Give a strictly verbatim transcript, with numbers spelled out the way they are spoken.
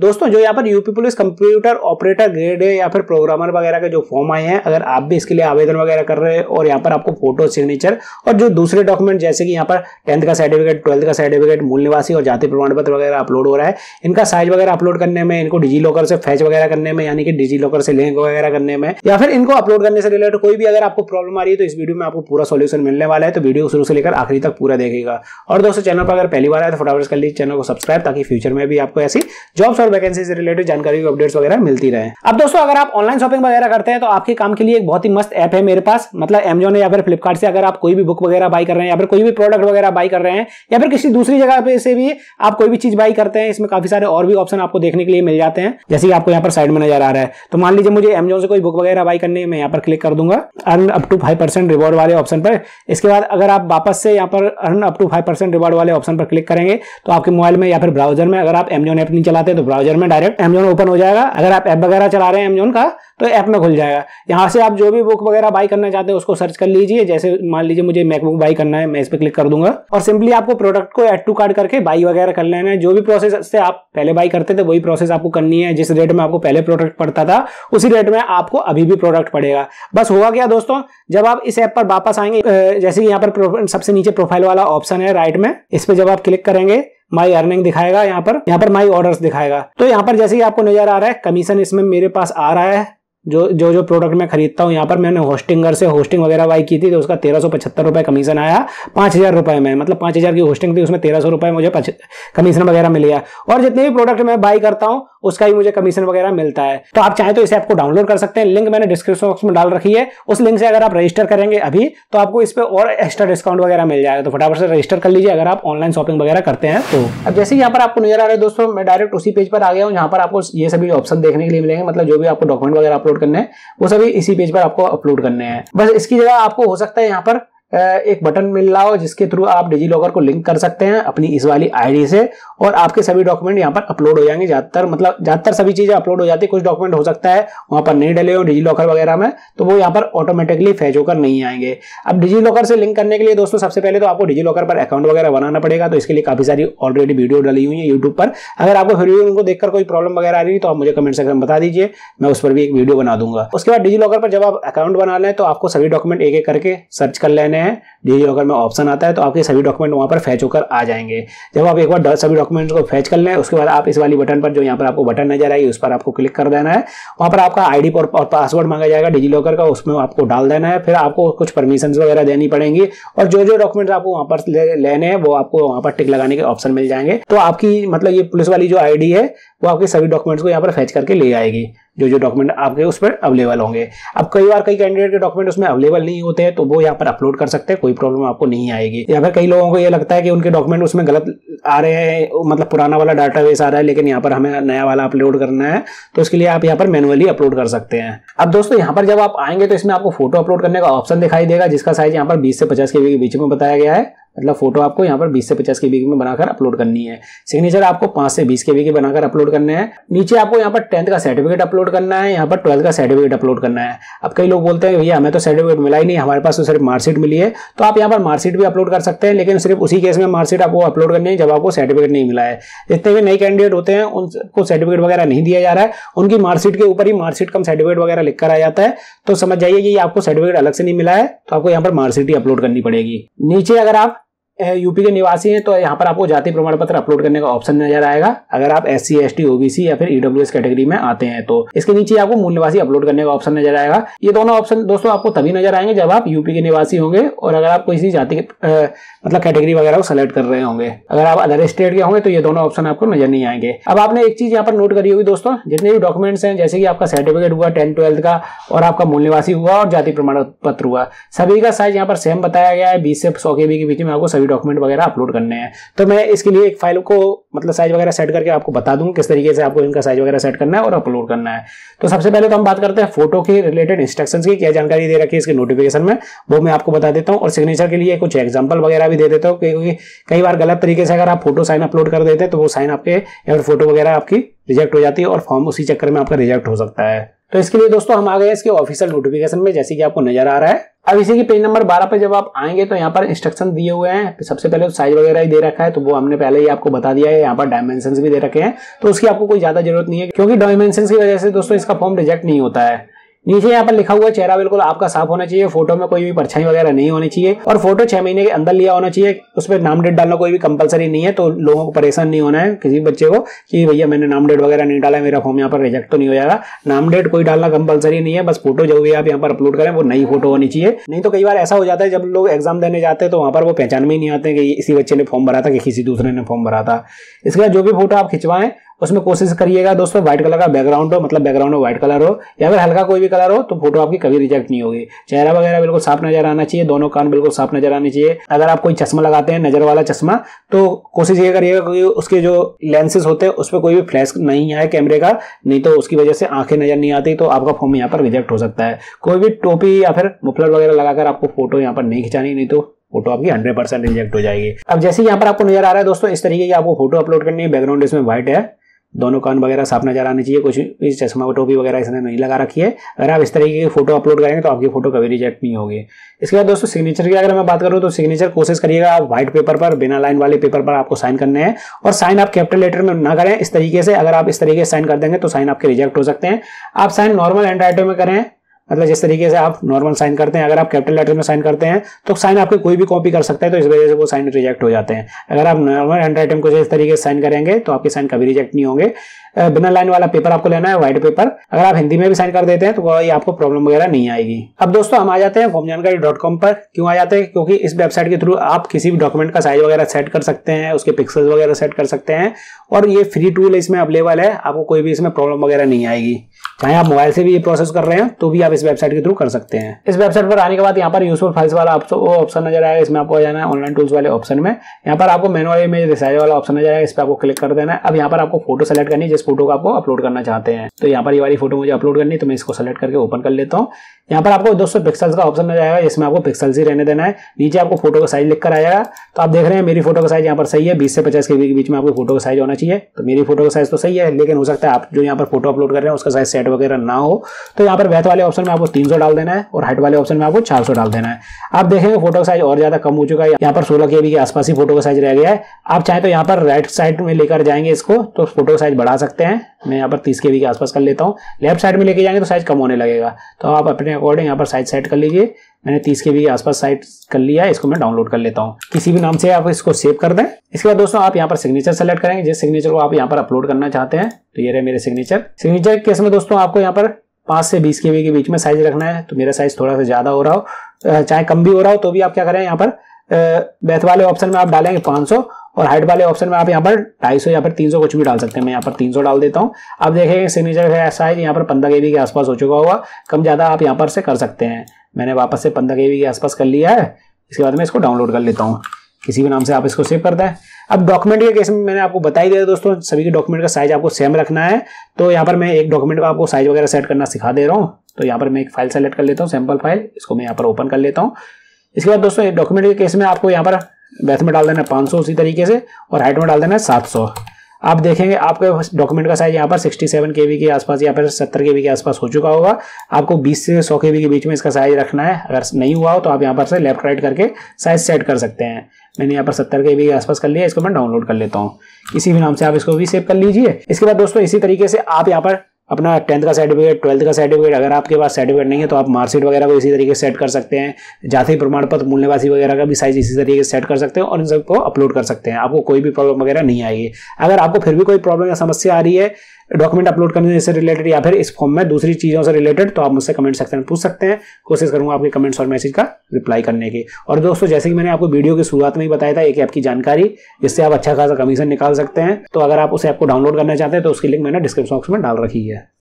दोस्तों जो यहाँ पर UP police computer operator grade है या फिर प्रोग्रामर वगैरह के जो फॉर्म आए हैं, अगर आप भी इसके लिए आवेदन वगैरह कर रहे हैं और यहाँ पर आपको फोटो, सिग्नेचर और जो दूसरे डॉक्यूमेंट जैसे कि यहाँ पर टेंथ का सर्टिफिकेट, ट्वेल्थ का सर्टिफिकेट, मूल निवासी और जाति प्रमाण पत्र वगैरह अपलोड हो रहा है, इनका साइज वगैरह अपलोड करने में, इनको डिजी लॉकर से फैच वगैरह करने में यानी कि डिजी लॉकर से लिंक वगैरह करने में या फिर इनको अपलोड करने से रिलेटेड कोई भी अगर आपको प्रॉब्लम आ रही है तो इस वीडियो में आपको पूरा सोल्यूशन मिलने वाला है। तो वीडियो शुरू से लेकर आखिरी तक पूरा देखेगा। और दोस्तों चैनल पर अगर पहली बार आए तो फटाफट कर लीजिए चैनल को सब्सक्राइब, ताकि फ्यूचर में भी आपको ऐसी जॉब्स और वैकेंसी से रिलेटेड जानकारी अपडेट्स वगैरह मिलती रहे। अब दोस्तों अगर आप ऑनलाइन शॉपिंग वगैरह करते हैं तो आपके काम के लिए एक बहुत ही मस्त ऐप है मेरे पास, मतलब एमजॉन या फिर फ्लिपकार्ट से अगर आप कोई भी बुक वगैरह बाई कर रहे हैं या फिर कोई भी प्रोडक्ट वगैरह बाई कर रहे हैं या फिर किसी दूसरी जगह पे से भी आप कोई भी चीज बाई करते हैं, इसमें काफी सारे और भी ऑप्शन आपको देखने के लिए मिल जाते हैं। जैसे कि आपको यहाँ पर साइड में नजर आ रहा है, तो मान लीजिए मुझे एमजॉन से कोई बुक वगैरह बाई करनी है, मैं यहाँ पर क्लिक कर दूंगा earn up to five percent reward वाले ऑप्शन पर। इसके बाद अगर आप वापस से यहाँ पर earn up to five percent reward वाले ऑप्शन पर क्लिक करेंगे तो आपके मोबाइल में या फिर ब्राउजर में, अगर आप एमजॉन ऐप नहीं चलाते तो ब्राउजर में डायरेक्ट एमजॉन ओपन हो जाएगा। अगर आप ऐप वगैरह चला रहे हैं एमजॉन का तो ऐप में खुल जाएगा। यहाँ से आप जो भी बुक वगैरह बाई करना चाहते हैं उसको सर्च कर लीजिए। जैसे मान लीजिए मुझे मैकबुक बाई करना है, मैं इस पर क्लिक कर दूंगा और सिंपली आपको प्रोडक्ट को एड टू कार्ट करके बाई वगैरह कर लेना है। जो भी प्रोसेस से आप पहले बाई करते थे वही प्रोसेस आपको करनी है। जिस रेट में आपको पहले प्रोडक्ट पड़ता था उसी रेट में आपको अभी भी प्रोडक्ट पड़ेगा। बस हुआ क्या दोस्तों, जब आप इस ऐप पर वापस आएंगे, जैसे यहाँ पर सबसे नीचे प्रोफाइल वाला ऑप्शन है राइट में, इस पर जब आप क्लिक करेंगे माई अर्निंग दिखाएगा, यहाँ पर यहाँ पर माई ऑर्डर्स दिखाएगा। तो यहाँ पर जैसे ही आपको नजर आ रहा है कमीशन इसमें मेरे पास आ रहा है। जो जो जो प्रोडक्ट मैं खरीदता हूँ, यहाँ पर मैंने होस्टिंगर से होस्टिंग वगैरह बाई की थी तो उसका तेरह सौ पचहत्तर रुपये कमीशन आया पाँच हज़ार रुपये में, मतलब पाँच हज़ार की होस्टिंग थी उसमें तेरह सौ रुपये मुझे कमीशन वगैरह मिल गया। और जितने भी प्रोडक्ट मैं बाई करता हूँ उसका ही मुझे कमीशन वगैरह मिलता है। तो आप चाहें तो इसे आपको डाउनलोड कर सकते हैं, लिंक मैंने डिस्क्रिप्शन बॉक्स में डाल रखी है। उस लिंक से अगर आप रजिस्टर करेंगे अभी तो आपको इस पर और एक्स्ट्रा डिस्काउंट वगैरह मिल जाएगा। तो फटाफट से रजिस्टर कर लीजिए अगर आप ऑनलाइन शॉपिंग वगैरह करते हैं तो। अब जैसे यहाँ पर आपको नजर आ रहा है दोस्तों, मैं डायरेक्ट उसी पेज पर आ गया हूँ जहाँ पर आपको ये सभी ऑप्शन देखने के लिए मिलेंगे, मतलब जो भी आपको डॉक्यूमेंट वगैरह अपलोड करने हैं वो सभी इसी पेज पर आपको अपलोड करने हैं। बस इसकी जगह आपको हो सकता है यहाँ पर एक बटन मिल रहा हो जिसके थ्रू आप डिजी लॉकर को लिंक कर सकते हैं अपनी इस वाली आईडी से और आपके सभी डॉक्यूमेंट यहाँ पर अपलोड हो जाएंगे। ज्यादातर मतलब ज्यादातर सभी चीजें अपलोड हो जाती है, कुछ डॉक्यूमेंट हो सकता है वहां पर नहीं डले हो डिजी लॉकर वगैरह में तो वो यहाँ पर ऑटोमेटिकली फैच होकर नहीं आएंगे। अब डिजी लॉकर से लिंक करने के लिए दोस्तों सबसे पहले तो आपको डिजी लॉकर पर अकाउंट वगैरह बनाना पड़ेगा। तो इसके लिए काफी सारी ऑलरेडी वीडियो डली हुई है यूट्यूब पर, अगर आपको फिर भी उनको देखकर कोई प्रॉब्लम वगैरह आ रही है तो आप मुझे कमेंट सेक्शन में बता दीजिए, मैं उस पर भी एक वीडियो बना दूंगा। उसके बाद डिजी लॉकर पर जब आप अकाउंट बना लें तो आपको सभी डॉक्यूमेंट एक एक करके सर्च कर लेने हैं। डिजी लॉकर में ऑप्शन आता है तो आपके सभी डॉक्यूमेंट वहां पर फैच होकर आ जाएंगे। जब आप एक बार सभी डॉक्यूमेंट्स को फैच कर लें उसके बाद आप इस वाली बटन पर, जो यहाँ पर आपको बटन नजर आएगी उस पर आपको क्लिक कर देना है। वहां पर आपका आईडी और पासवर्ड मांगा जाएगा डिजी लॉकर का, उसमें आपको डाल देना है। फिर आपको कुछ परमिशंस वगैरह देनी पड़ेंगी और जो जो डॉक्यूमेंट्स आपको वहां पर ले, लेने हैं वो आपको वहां पर टिक लगाने के ऑप्शन मिल जाएंगे। तो आपकी मतलब ये पुलिस वाली जो आईडी है वो आपके सभी डॉक्यूमेंट्स को यहाँ पर फैच करके ले आएगी, जो जो डॉक्यूमेंट आपके उस पर अवेलेबल होंगे। अब कई बार कई कैंडिडेट के डॉक्यूमेंट उसमें अवेलेबल नहीं होते हैं तो वो यहाँ पर अपलोड कर सकते हैं, कोई प्रॉब्लम आपको नहीं आएगी। या फिर कई लोगों को ये लगता है कि उनके डॉक्यूमेंट उसमें गलत आ रहे हैं, मतलब पुराना वाला डाटाबेस आ रहा है लेकिन यहाँ पर हमें नया वाला अपलोड करना है, तो उसके लिए आप यहाँ पर मैनुअली अपलोड कर सकते हैं। अब दोस्तों यहाँ पर जब आप आएंगे तो इसमें आपको फोटो अपलोड करने का ऑप्शन दिखाई देगा जिसका साइज यहाँ पर बीस से पचास के बीच में बताया गया है, मतलब फोटो आपको यहाँ पर बीस से पचास के बीच में बनाकर अपलोड करनी है। सिग्नेचर आपको पाँच से बीस के बीच में बनाकर अपलोड करने हैं। नीचे आपको यहाँ पर टेंथ का सर्टिफिकेट अपलोड करना है, यहाँ पर ट्वेल्थ का सर्टिफिकेट अपलोड करना है। अब कई लोग बोलते हैं भैया हमें तो सर्टिफिकेट मिला ही नहीं, हमारे पास तो सिर्फ मार्कशीट मिली है, तो आप यहाँ पर मार्कशीट भी अपलोड कर सकते हैं लेकिन सिर्फ उसी केस में मार्कशीट आपको अपलोड करनी है जब आपको सर्टिफिकेट नहीं मिला है। जितने भी नए कैंडिडेट होते हैं उनको सर्टिफिकेट वगैरह नहीं दिया जा रहा है, उनकी मार्कशीट के ऊपर ही मार्कशीट कम सर्टिफिकेट वगैरह लिख कर आ जाता है। तो समझ जाइए कि आपको सर्टिफिकेट अलग से नहीं मिला है तो आपको यहाँ पर मार्कशीट ही अपलोड करनी पड़ेगी। नीचे अगर आप यूपी के निवासी हैं तो यहाँ पर आपको जाति प्रमाण पत्र अपलोड करने का ऑप्शन नजर आएगा, अगर आप S C S T OBC या फिर ईडब्ल्यूएस कैटेगरी में आते हैं तो। इसके नीचे आपको मूल निवासी अपलोड करने का ऑप्शन नजर आएगा। ये दोनों ऑप्शन दोस्तों आपको तभी नजर आएंगे जब आप यूपी के निवासी होंगे और अगर आप किसी जाति मतलब कैटेगरी वगैरह को सिलेक्ट कर रहे होंगे। अगर आप अदर स्टेट के होंगे तो ये दोनों ऑप्शन आपको नजर नहीं आएंगे। अब आपने एक चीज यहाँ पर नोट करी होगी दोस्तों, जितने भी डॉक्यूमेंट्स हैं जैसे कि आपका सर्टिफिकेट हुआ टेंथ ट्वेल्थ का और आपका मूल निवासी हुआ और जाति प्रमाण पत्र हुआ, सभी का साइज यहाँ पर सेम बताया गया है, बीस से सौ के बीच में आपको सभी डॉक्यूमेंट वगैरह अपलोड करने हैं। तो मैं इसके लिए एक फाइल को मतलब साइज वगैरह सेट करके आपको बता दूं किस तरीके से आपको इनका साइज वगैरह सेट करना है और अपलोड करना है। तो सबसे पहले तो हम बात करते हैं फोटो के रिलेटेड इंस्ट्रक्शंस की, क्या जानकारी दे रखी है इसके नोटिफिकेशन में वो मैं आपको बता देता हूं, और सिग्नेचर के लिए कुछ एग्जाम्पल वगैरह भी दे देता हूँ क्योंकि कई बार गलत तरीके से अगर आप फोटो साइन अपलोड कर देते हैं तो वो साइन आपके या फिर फोटो वगैरह आपकी रिजेक्ट हो जाती है और फॉर्म उसी चक्कर में आपका रिजेक्ट हो सकता है। तो इसके लिए दोस्तों हम आ गए इसके ऑफिशियल नोटिफिकेशन में, जैसे कि आपको नजर आ रहा है अब इसी की पेज नंबर बारह पे जब आप आएंगे तो यहाँ पर इंस्ट्रक्शन दिए हुए हैं। सबसे पहले तो साइज वगैरह ही दे रखा है, तो वो हमने पहले ही आपको बता दिया है। यहाँ पर डायमेंशंस भी दे रखे हैं, तो उसकी आपको कोई ज्यादा जरूरत नहीं है, क्योंकि डायमेंशंस की वजह से दोस्तों इसका फॉर्म रिजेक्ट नहीं होता है। नीचे यहाँ पर लिखा हुआ चेहरा बिल्कुल आपका साफ होना चाहिए, फोटो में कोई भी परछाई वगैरह नहीं होनी चाहिए, और फोटो छह महीने के अंदर लिया होना चाहिए। उसमें नाम डेट डालना कोई भी कंपलसरी नहीं है, तो लोगों को परेशान नहीं होना है किसी बच्चे को कि भैया मैंने नाम डेट वगैरह नहीं डाला, मेरा फॉर्म यहाँ पर रिजेक्ट तो नहीं हो जाएगा। नाम डेट कोई डालना कंपलसरी नहीं है, बस फोटो जो भी आप यहाँ पर अपलोड करें वो नई फोटो होनी चाहिए। नहीं तो कई बार ऐसा हो जाता है जब लोग एग्जाम देने जाते हैं तो वहाँ पर वो पहचान में ही नहीं आते कि इसी बच्चे ने फॉर्म भरा था कि किसी दूसरे ने फॉर्म भरा था। इसके बाद जो भी फोटो आप खिंचवाएं उसमें कोशिश करिएगा दोस्तों व्हाइट कलर का बैकग्राउंड हो, मतलब बैकग्राउंड में व्हाइट कलर हो या फिर हल्का कोई भी कलर हो, तो फोटो आपकी कभी रिजेक्ट नहीं होगी। चेहरा वगैरह बिल्कुल साफ नजर आना चाहिए, दोनों कान बिल्कुल साफ नजर आने चाहिए। अगर आप कोई चश्मा लगाते हैं नजर वाला चश्मा, तो कोशिश ये करिएगा कि उसके जो लेंसेज होते हैं उसमें कोई भी फ्लैश नहीं आए कैमरे का, नहीं तो उसकी वजह से आंखें नजर नहीं आती, तो आपका फॉर्म यहाँ पर रिजेक्ट हो सकता है। कोई भी टोपी या फिर मुफलर वगैरह लगाकर आपको फोटो यहाँ पर नहीं खिंचानी, नहीं तो फोटो आपकी हंड्रेड परसेंट रिजेक्ट हो जाएगी। अब जैसे यहाँ पर आपको नजर आ रहा है दोस्तों, इस तरीके की आपको फोटो अपलोड करनी है। बैकग्राउंड इसमें व्हाइट है, दोनों कान वगैरह साफ नजर आने चाहिए, कुछ भी चश्मा टोपी वगैरह इसने नहीं लगा रखी है। अगर आप इस तरीके की फोटो अपलोड करेंगे तो आपकी फोटो कभी रिजेक्ट नहीं होगी। इसके बाद दोस्तों सिग्नेचर की अगर मैं बात करूं तो सिग्नेचर कोशिश करिएगा आप व्हाइट पेपर पर, बिना लाइन वाले पेपर पर आपको साइन करने हैं, और साइन आप कैपिटल लेटर में ना करें इस तरीके से। अगर आप इस तरीके से साइन कर देंगे तो साइन आपके रिजेक्ट हो सकते हैं। आप साइन नॉर्मल हैंड राइटिंग में करें, मतलब जिस तरीके से आप नॉर्मल साइन करते हैं। अगर आप कैपिटल लेटर में साइन करते हैं तो साइन आपके कोई भी कॉपी कर सकता है, तो इस वजह से वो साइन रिजेक्ट हो जाते हैं। अगर आप नॉर्मल हैंड राइटिंग को जिस तरीके से साइन करेंगे तो आपके साइन कभी रिजेक्ट नहीं होंगे। बिना लाइन वाला पेपर आपको लेना है, व्हाइट पेपर। अगर आप हिंदी में भी साइन कर देते हैं तो कोई आपको प्रॉब्लम वगैरह नहीं आएगी। अब दोस्तों हम आ जाते हैं फॉर्म जानकारी डॉट कॉम पर। क्यों आ जाते हैं? क्योंकि इस वेबसाइट के थ्रू आप किसी भी डॉक्यूमेंट का साइज वगैरह सेट कर सकते हैं, उसके पिक्सल वगैरह सेट कर सकते हैं, और ये फ्री टूल इसमें अवेलेबल है। आपको कोई भी इसमें प्रॉब्लम वगैरह नहीं आएगी, चाहे आप मोबाइल से भी ये प्रोसेस कर रहे हैं तो भी आप इस वेबसाइट के थ्रू कर सकते हैं। इस वेबसाइट पर आने के बाद यहाँ पर यूजफुल फाइल्स वाला ऑप्शन नजर आएगा, इसमें आपको जाना है। ऑनलाइन टूल्स वाले ऑप्शन में यहाँ पर आपको मैनुअल इमेज रिसाइज वाला ऑप्शन नजर आएगा, इस पर आपको क्लिक कर देना है। अब यहाँ पर आपको फोटो सेलेक्ट करनी है, फोटो को आपको अपलोड करना चाहते हैं। तो यहाँ पर ये वाली फोटो मुझे अपलोड करनी है, तो मैं इसको सेलेक्ट करके ओपन कर लेता हूँ। यहाँ पर आपको दोस्तों पिक्सल्स का ऑप्शन नजर आएगा, इसमें आपको पिक्सल्स ही रहने देना है। नीचे आपको फोटो का साइज लिखकर आएगा, तो आप देख रहे हैं मेरी फोटो का साइज यहाँ पर सही है, बीस से पचास के बीच में आपको फोटो का साइज होना चाहिए। तो मेरी फोटो का साइज तो सही है, लेकिन हो सकता है आप जो यहाँ पर फोटो अपलोड कर रहे हैं उसका साइज सेट वगैरह ना हो, तो यहाँ पर विड्थ वाले ऑप्शन में आपको तीन सौ डाल देना है और हाइट वाले ऑप्शन में आपको चार सौ डाल देना है। आप देखेंगे फोटो का साइज और ज्यादा कम हो चुका है, यहाँ पर सोलह के बी के आसपास ही फोटो का साइज रह गया है। आप चाहे तो यहाँ पर राइट साइड में लेकर जाएंगे इसको, तो फोटो का साइज बढ़ा सकते हैं। मैं यहाँ पर तीस के बी के आसपास कर लेता हूँ। लेफ्ट साइड में लेके जाएंगे तो साइज कम होने लगेगा, तो आप अपने अकॉर्डिंग यहाँ पर साइज सेट कर लीजिए। मैंने तीस के बी के आसपास साइज कर लिया है, इसको मैं डाउनलोड कर लेता हूँ। किसी भी नाम से आप इसको सेव कर दें। इसके बाद दोस्तों आप यहाँ पर सिग्नेचर सेलेक्ट करेंगे, जिस सिग्नेचर को आप यहाँ पर अपलोड करना चाहते हैं। तो ये रहे मेरे सिग्नेचर। सिग्नेचर के इसमें दोस्तों आपको यहाँ पर पाँच से बीस के बी के बीच में साइज रखना है। तो मेरा साइज थोड़ा सा ज्यादा हो रहा हो, चाहे कम भी हो रहा हो, तो भी आप क्या करें, यहाँ पर बैथ वाले ऑप्शन में आप डालेंगे पाँच सौ और हाइट वाले ऑप्शन में आप यहाँ पर ढाई सौ या फिर तीन सौ कुछ भी डाल सकते हैं। मैं यहाँ पर तीन सौ डाल देता हूँ। आप देखेंगे सिग्नेचर का साइज यहाँ पर पंद्रह के बी के आसपास हो चुका होगा। कम ज्यादा आप यहाँ पर से कर सकते हैं। मैंने वापस से पंद्रह के बी के आसपास कर लिया है। इसके बाद मैं इसको डाउनलोड कर लेता हूँ, किसी भी नाम से आप इसको सेव करते हैं। अब डॉक्यूमेंट के केस में मैंने आपको बता ही दिया दोस्तों, सभी के डॉक्यूमेंट का साइज आपको सेम रखना है। तो यहाँ पर मैं एक डॉक्यूमेंट का आपको साइज वगैरह सेट करना सिखा दे रहा हूँ। तो यहाँ पर मैं एक फाइल सेलेक्ट कर लेता हूँ, सैम्पल फाइल, इसको मैं यहाँ पर ओपन कर लेता हूँ। इसके बाद दोस्तों डॉक्यूमेंट के केस में आपको यहाँ पर बैथ में डाल देना है पाँच सौ, उसी तरीके से, और हाइट में डाल देना है सात सौ। आप देखेंगे आपके डॉक्यूमेंट का साइज यहाँ पर सड़सठ केबी के आसपास या फिर सत्तर केबी के आसपास हो चुका होगा। आपको बीस से सौ केबी के बीच में इसका साइज रखना है। अगर नहीं हुआ हो तो आप यहाँ पर से लेफ्ट राइट करके साइज सेट कर सकते हैं। मैंने यहाँ पर सत्तर केबी के आसपास कर लिया, इसको मैं डाउनलोड कर लेता हूँ। किसी भी नाम से आप इसको भी सेव कर लीजिए। इसके बाद दोस्तों इसी तरीके से आप यहाँ पर अपना टेंथ का सर्टिफिकेट, ट्वेल्थ का सर्टिफिकेट, अगर आपके पास सर्टिफिकेट नहीं है तो आप मार्कशीट वगैरह को इसी तरीके से सेट कर सकते हैं। जाति प्रमाण पत्र, मूल्यवासी वगैरह का भी साइज इसी तरीके से सेट कर सकते हैं और इन सबको अपलोड कर सकते हैं। आपको कोई भी प्रॉब्लम वगैरह नहीं आएगी। अगर आपको फिर भी कोई प्रॉब्लम या समस्या आ रही है डॉक्यूमेंट अपलोड करने से रिलेटेड या फिर इस फॉर्म में दूसरी चीज़ों से रिलेटेड, तो आप मुझसे कमेंट सेक्शन में पूछ सकते हैं। कोशिश करूंगा आपके कमेंट्स और मैसेज का रिप्लाई करने की। और दोस्तों जैसे कि मैंने आपको वीडियो की शुरुआत में ही बताया था, एक ऐप की जानकारी जिससे आप अच्छा खासा कमीशन निकाल सकते हैं। तो अगर आप उस ऐप को डाउनलोड करना चाहते हैं तो उसकी लिंक मैंने डिस्क्रिप्शन बॉक्स में डाल रखी है।